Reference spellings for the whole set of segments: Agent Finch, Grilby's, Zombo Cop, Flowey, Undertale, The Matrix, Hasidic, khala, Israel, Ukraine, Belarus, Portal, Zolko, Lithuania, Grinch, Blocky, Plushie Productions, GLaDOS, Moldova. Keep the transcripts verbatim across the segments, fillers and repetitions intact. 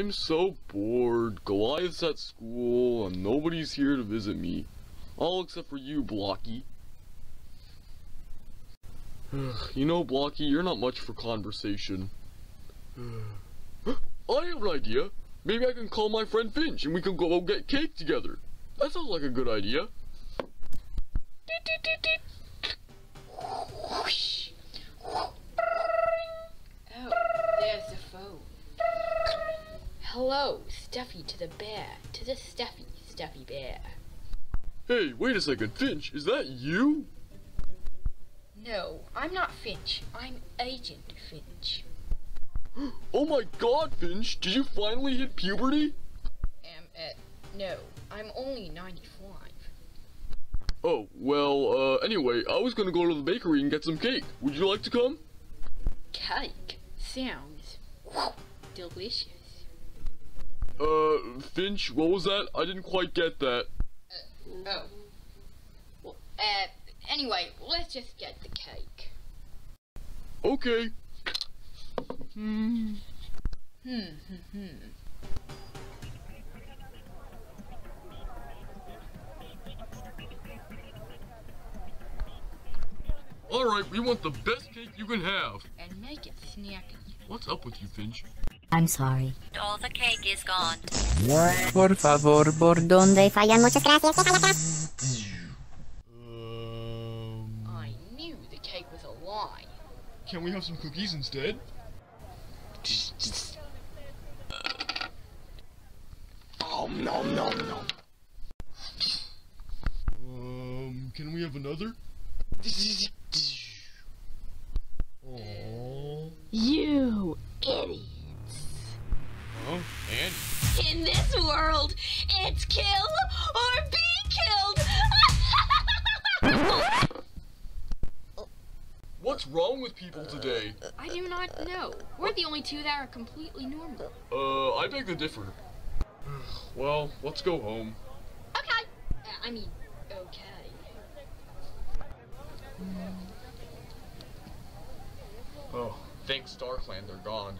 I'm so bored. Goliath's at school, and nobody's here to visit me. All except for you, Blocky. You know, Blocky, you're not much for conversation. I have an idea. Maybe I can call my friend Finch, and we can go get cake together. That sounds like a good idea. Oh, there's a phone. Hello, Stuffy to the bear, to the Stuffy, Stuffy bear. Hey, wait a second, Finch, is that you? No, I'm not Finch. I'm Agent Finch. Oh my god, Finch, did you finally hit puberty? Um, uh, no, I'm only ninety-five. Oh, well, uh, anyway, I was gonna go to the bakery and get some cake. Would you like to come? Cake? Sounds delicious. Uh, Finch, what was that? I didn't quite get that. Uh, oh. Well, uh, anyway, let's just get the cake. Okay. Hmm. Hmm, hmm, hmm. Alright, we want the best cake you can have. And make it snappy. What's up with you, Finch? I'm sorry. All the cake is gone. What? Por favor, por donde fallan muchas gracias. Um... I knew the cake was a lie. Can we have some cookies instead? Om nom nom nom. Um, can we have another? Aww. You idiots. Oh, and? In this world, it's kill or be killed! What's wrong with people today? I do not know. We're the only two that are completely normal. Uh, I beg to differ. Well, let's go home. Okay. Uh, I mean, okay. Oh, thanks Starkland, they're gone.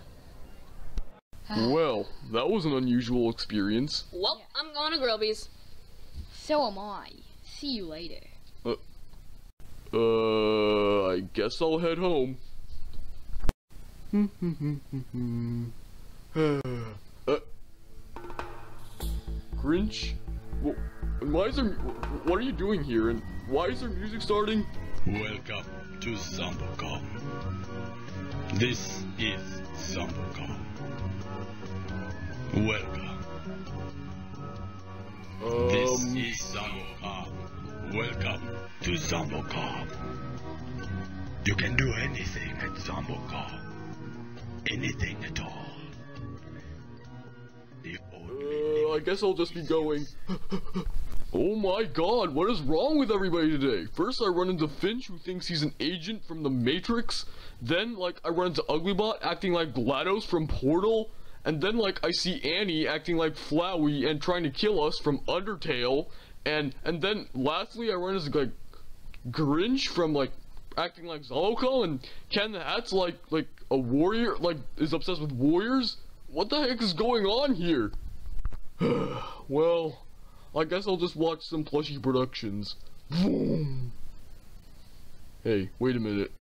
Well, that was an unusual experience. Well, yeah. I'm going to Grilby's. So am I. See you later. Uh, uh I guess I'll head home. uh, Grinch? Well, why is there, what are you doing here, and why is there music starting? Welcome to Zombo Cop. This is Zombo Cop. Welcome. Um, this is Zombo Cop. Welcome to Zombo Cop. You can do anything at Zombo Cop. Anything at all. Uh, I guess I'll just be going. Oh my god, what is wrong with everybody today? First I run into Finch, who thinks he's an agent from The Matrix. Then, like, I run into Uglybot, acting like GLaDOS from Portal. And then, like, I see Annie acting like Flowey and trying to kill us from Undertale. And and then, lastly, I run into, like, Grinch from, like, acting like Zolko. And Ken the Hat's, like, like, a warrior, like, is obsessed with warriors. What the heck is going on here? Well... I guess I'll just watch some Plushie Productions. Boom. Hey, wait a minute.